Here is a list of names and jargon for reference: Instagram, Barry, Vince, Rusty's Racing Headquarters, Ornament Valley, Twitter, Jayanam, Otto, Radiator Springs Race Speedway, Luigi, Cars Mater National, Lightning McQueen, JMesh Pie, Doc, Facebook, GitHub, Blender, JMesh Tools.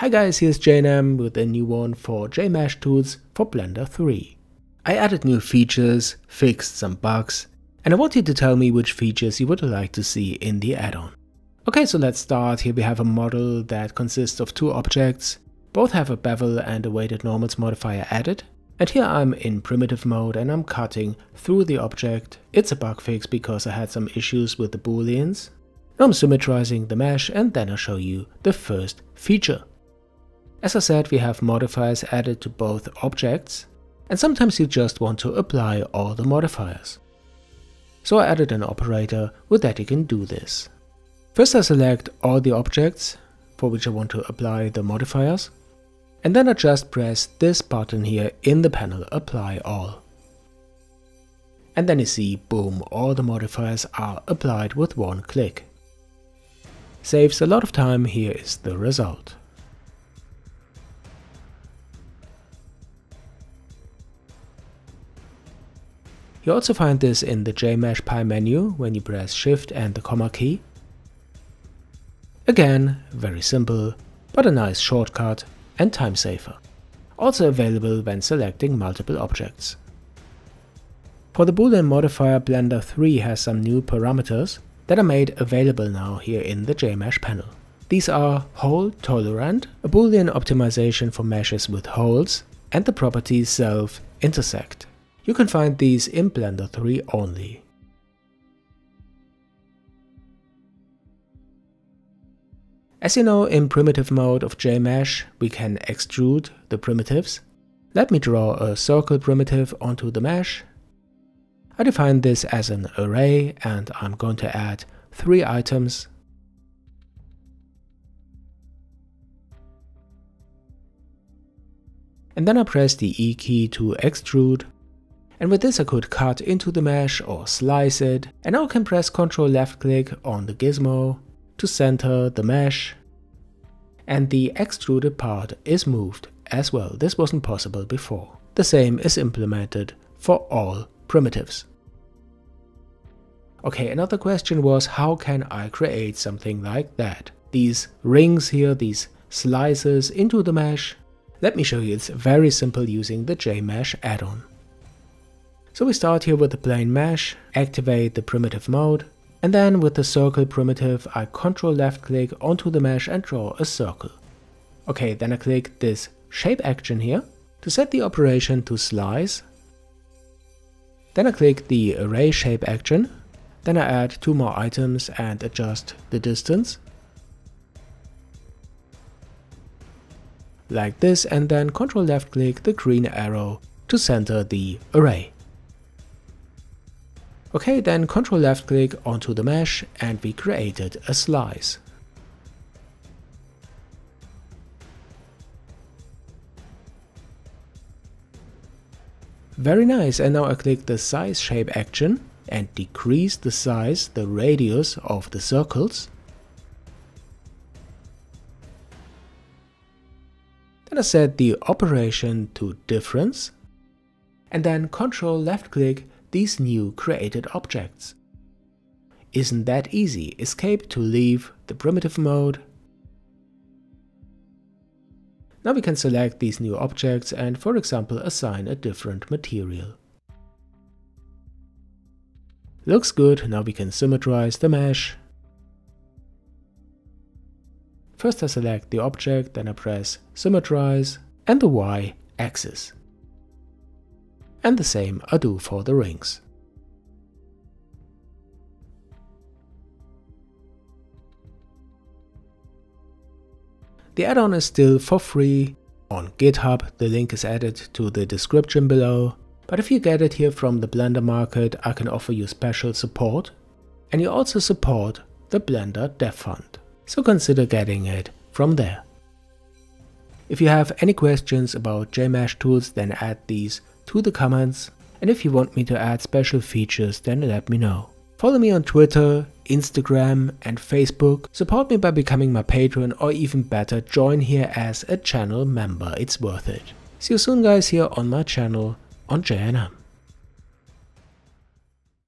Hi guys, here's Jayanam with a new one for JMesh Tools for Blender 3. I added new features, fixed some bugs, and I want you to tell me which features you would like to see in the add-on. Okay, so let's start. Here we have a model that consists of two objects. Both have a bevel and a weighted normals modifier added. And here I'm in primitive mode and I'm cutting through the object. It's a bug fix because I had some issues with the booleans. Now I'm symmetrizing the mesh and then I'll show you the first feature. As I said, we have modifiers added to both objects, and sometimes you just want to apply all the modifiers. So I added an operator with that you can do this. First I select all the objects for which I want to apply the modifiers, and then I just press this button here in the panel, Apply All. And then you see, boom, all the modifiers are applied with one click. Saves a lot of time. Here is the result. You also find this in the JMesh Pie menu when you press Shift and the comma key. Again, very simple, but a nice shortcut and time saver. Also available when selecting multiple objects. For the Boolean modifier, Blender 3 has some new parameters that are made available now here in the JMesh panel. These are hole tolerant, a Boolean optimization for meshes with holes, and the property self-intersect. You can find these in Blender 3 only. As you know, in primitive mode of JMesh, we can extrude the primitives. Let me draw a circle primitive onto the mesh. I define this as an array and I'm going to add 3 items. And then I press the E key to extrude. And with this I could cut into the mesh or slice it, and now I can press Ctrl left click on the gizmo to center the mesh, and the extruded part is moved as well. This wasn't possible before. The same is implemented for all primitives. Okay, another question was, how can I create something like that? These rings here, these slices into the mesh. Let me show you, it's very simple using the JMesh add-on. So we start here with the plain mesh, activate the primitive mode, and then with the circle primitive I Ctrl left click onto the mesh and draw a circle. Okay, then I click this shape action here to set the operation to slice. Then I click the array shape action, then I add 2 more items and adjust the distance. Like this, and then Ctrl left click the green arrow to center the array. Okay, then Ctrl left click onto the mesh and we created a slice. Very nice, and now I click the size shape action and decrease the size, the radius of the circles. Then I set the operation to difference and then Ctrl left click these new created objects. Isn't that easy? Escape to leave the primitive mode. Now we can select these new objects and, for example, assign a different material. Looks good. Now we can symmetrize the mesh. First I select the object, then I press symmetrize and the Y axis. And the same I do for the rings. The add-on is still for free on GitHub. The link is added to the description below. But if you get it here from the Blender Market, I can offer you special support. And you also support the Blender Dev Fund. So consider getting it from there. If you have any questions about JMesh Tools, then add these to the comments, and if you want me to add special features, then let me know. Follow me on Twitter, Instagram and Facebook. Support me by becoming my patron, or even better, join here as a channel member. It's worth it. See you soon guys, here on my channel on JMesh.